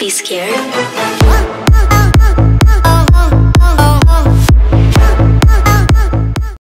be scared.